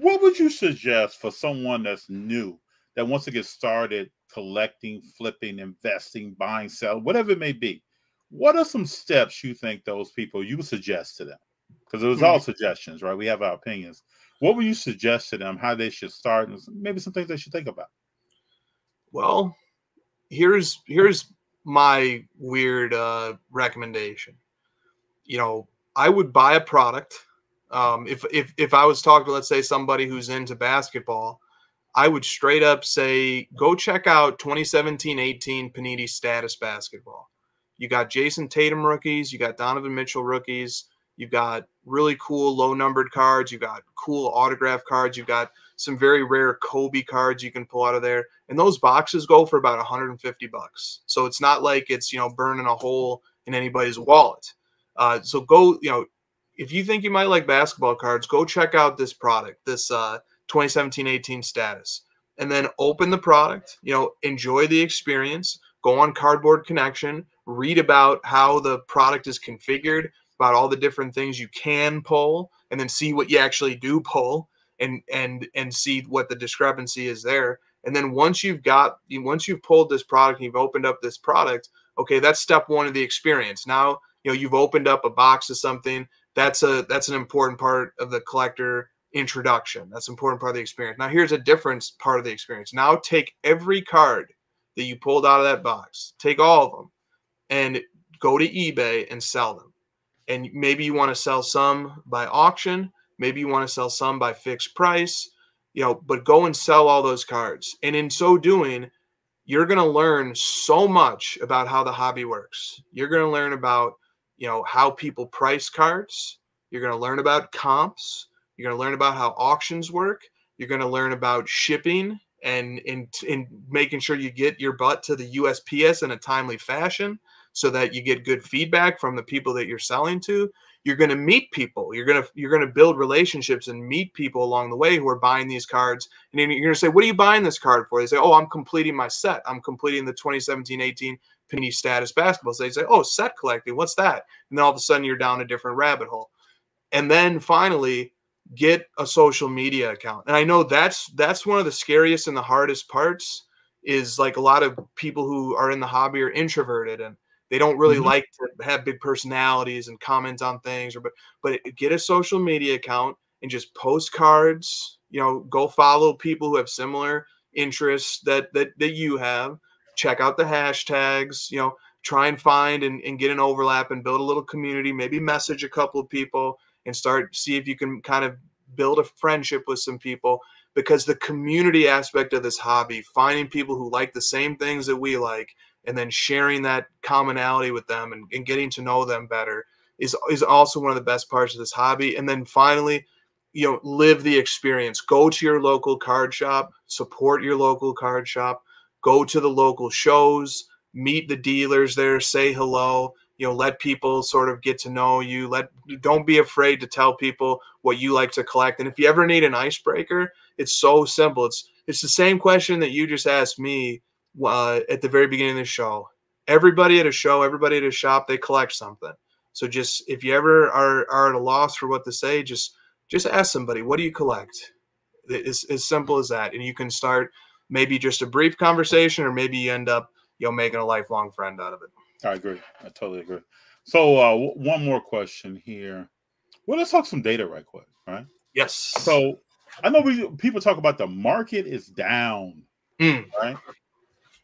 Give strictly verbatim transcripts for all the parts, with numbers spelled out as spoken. what would you suggest for someone that's new that wants to get started collecting, flipping, investing, buying, selling, whatever it may be? What are some steps you think those people you would suggest to them? Because it was all suggestions, right? We have our opinions. What would you suggest to them, how they should start, and maybe some things they should think about? Well, here's here's my weird uh, recommendation. You know, I would buy a product. Um, if, if, if I was talking to, let's say, somebody who's into basketball, I would straight up say, go check out twenty seventeen eighteen Panini Status Basketball. You got Jason Tatum rookies. You got Donovan Mitchell rookies. You've got really cool low-numbered cards. You've got cool autograph cards. You've got some very rare Kobe cards you can pull out of there. And those boxes go for about one hundred fifty bucks. So it's not like it's, you know, burning a hole in anybody's wallet. Uh, so go, you know, if you think you might like basketball cards, go check out this product, this uh, twenty seventeen eighteen Status. And then open the product, you know, enjoy the experience. Go on Cardboard Connection. Read about how the product is configured, about all the different things you can pull, and then see what you actually do pull, and and and see what the discrepancy is there. And then once you've got, once you've pulled this product and you've opened up this product, okay, that's step one of the experience. Now, you know, you've opened up a box of something. That's a that's an important part of the collector introduction. That's an important part of the experience. Now, here's a different part of the experience. Now, take every card that you pulled out of that box, take all of them, and go to eBay and sell them. And maybe you want to sell some by auction. Maybe you want to sell some by fixed price, you know, but go and sell all those cards. And in so doing, you're going to learn so much about how the hobby works. You're going to learn about, you know, how people price cards. You're going to learn about comps. You're going to learn about how auctions work. You're going to learn about shipping and in, in making sure you get your butt to the U S P S in a timely fashion, so that you get good feedback from the people that you're selling to. You're going to meet people. You're going to you're going to build relationships and meet people along the way who are buying these cards. And then you're going to say, "What are you buying this card for?" They say, "Oh, I'm completing my set. I'm completing the twenty seventeen eighteen Panini Status Basketball." So they say, "Oh, set collecting. What's that?" And then all of a sudden, you're down a different rabbit hole. And then finally, get a social media account. And I know that's that's one of the scariest and the hardest parts, is like a lot of people who are in the hobby are introverted and they don't really mm-hmm. like to have big personalities and comment on things, or but but get a social media account and just post cards. You know, go follow people who have similar interests that that that you have. Check out the hashtags. You know, try and find and, and get an overlap and build a little community. Maybe message a couple of people and start see if you can kind of build a friendship with some people, because the community aspect of this hobby, finding people who like the same things that we like, and then sharing that commonality with them and, and getting to know them better is, is also one of the best parts of this hobby. And then finally, you know, live the experience. Go to your local card shop, support your local card shop, go to the local shows, meet the dealers there, say hello, you know, let people sort of get to know you. Let, don't be afraid to tell people what you like to collect. And if you ever need an icebreaker, it's so simple. It's, it's the same question that you just asked me Uh, at the very beginning of the show. Everybody at a show, everybody at a shop, they collect something. So just, if you ever are, are at a loss for what to say, just just ask somebody, what do you collect? It's as simple as that. And you can start maybe just a brief conversation, or maybe you end up, you know, making a lifelong friend out of it. I agree. I totally agree. So uh, w one more question here. Well, let's talk some data right quick, right? Yes. So I know we people talk about the market is down, mm. right?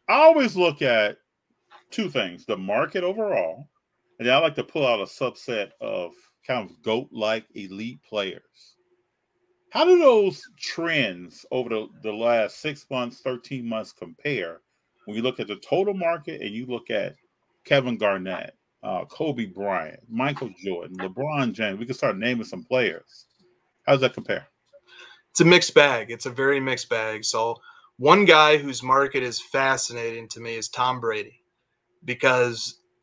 I always look at two things, the market overall, and then I like to pull out a subset of kind of GOAT-like elite players. How do those trends over the, the last six months, thirteen months compare when you look at the total market and you look at Kevin Garnett, uh, Kobe Bryant, Michael Jordan, LeBron James? We can start naming some players. How does that compare? It's a mixed bag. It's a very mixed bag. So one guy whose market is fascinating to me is Tom Brady, because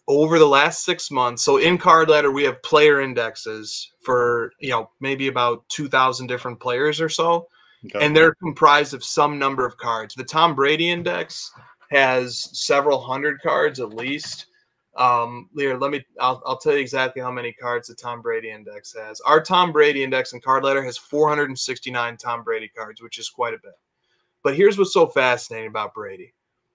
over the last six months, so in Card Ladder, we have player indexes for, you know, maybe about two thousand different players or so. Okay. And they're comprised of some number of cards. The Tom Brady index has several hundred cards at least. Um, Lear, let me, I'll, I'll tell you exactly how many cards the Tom Brady Index has. Our Tom Brady Index and Card Ladder has four hundred sixty-nine Tom Brady cards, which is quite a bit. But here's what's so fascinating about Brady.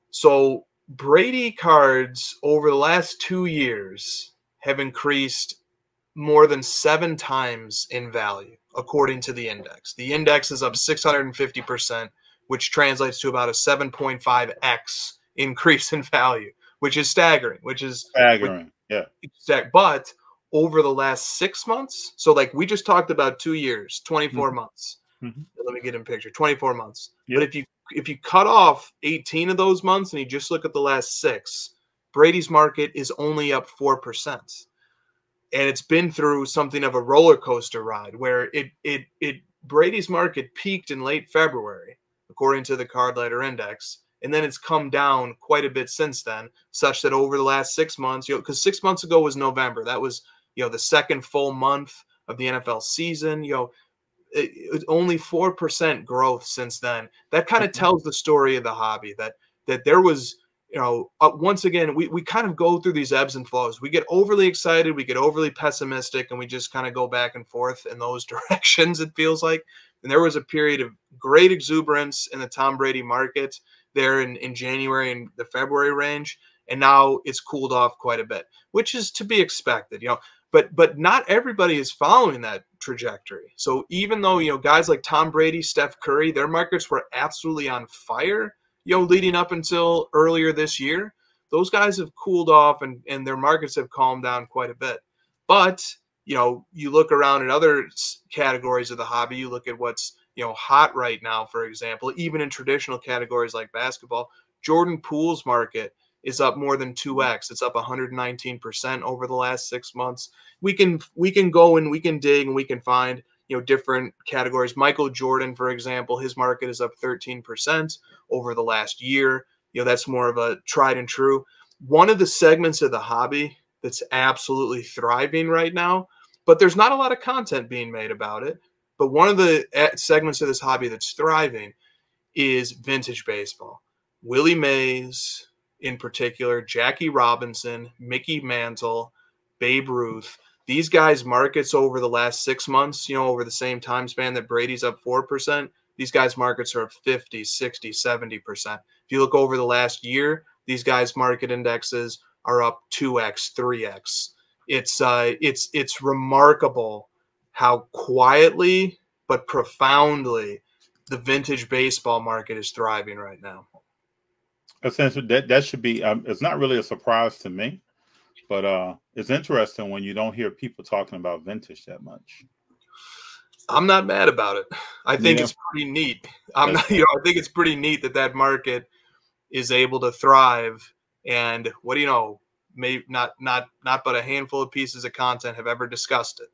So Brady cards over the last two years have increased more than seven times in value, according to the index. The index is up six hundred fifty percent, which translates to about a seven point five X increase in value, which is staggering, which is staggering. Which, yeah. But over the last six months, so like we just talked about two years, twenty-four mm-hmm. months. Mm-hmm. Let me get in picture, twenty-four months. Yep. But if you if you cut off eighteen of those months and you just look at the last six, Brady's market is only up four percent. And it's been through something of a roller coaster ride where it it it Brady's market peaked in late February, according to the Card Ladder Index, and then it's come down quite a bit since then, such that over the last six months, you know, because six months ago was November, that was you know the second full month of the N F L season, you know, it, it, only four percent growth since then. That kind of tells the story of the hobby that that there was. You know, uh, once again, we, we kind of go through these ebbs and flows. We get overly excited, we get overly pessimistic, and we just kind of go back and forth in those directions, it feels like. And there was a period of great exuberance in the Tom Brady market there in, in January and the February range. And now it's cooled off quite a bit, which is to be expected, you know. But but not everybody is following that trajectory. So even though, you know, guys like Tom Brady, Steph Curry, their markets were absolutely on fire, you know, leading up until earlier this year, those guys have cooled off and, and their markets have calmed down quite a bit. But, you know, you look around at other categories of the hobby, you look at what's, you know, hot right now, for example, even in traditional categories like basketball, Jordan Poole's market is up more than two X. It's up one hundred nineteen percent over the last six months. We can, we can go and we can dig and we can find, you know, different categories. Michael Jordan, for example, his market is up thirteen percent over the last year. You know, that's more of a tried and true. One of the segments of the hobby that's absolutely thriving right now, but there's not a lot of content being made about it. But one of the segments of this hobby that's thriving is vintage baseball. Willie Mays in particular, Jackie Robinson, Mickey Mantle, Babe Ruth. These guys' markets over the last six months, you know, over the same time span that Brady's up four percent, these guys' markets are up fifty, sixty, seventy percent. If you look over the last year, these guys' market indexes are up two X, three X. It's, uh, it's, it's remarkable how quietly but profoundly the vintage baseball market is thriving right now. Essentially, that, that should be um, – it's not really a surprise to me. But uh, it's interesting when you don't hear people talking about vintage that much. I'm not mad about it. I think yeah. it's pretty neat. I'm not, you know, I think it's pretty neat that that market is able to thrive. And what do you know? Maybe not, not, not, but a handful of pieces of content have ever discussed it.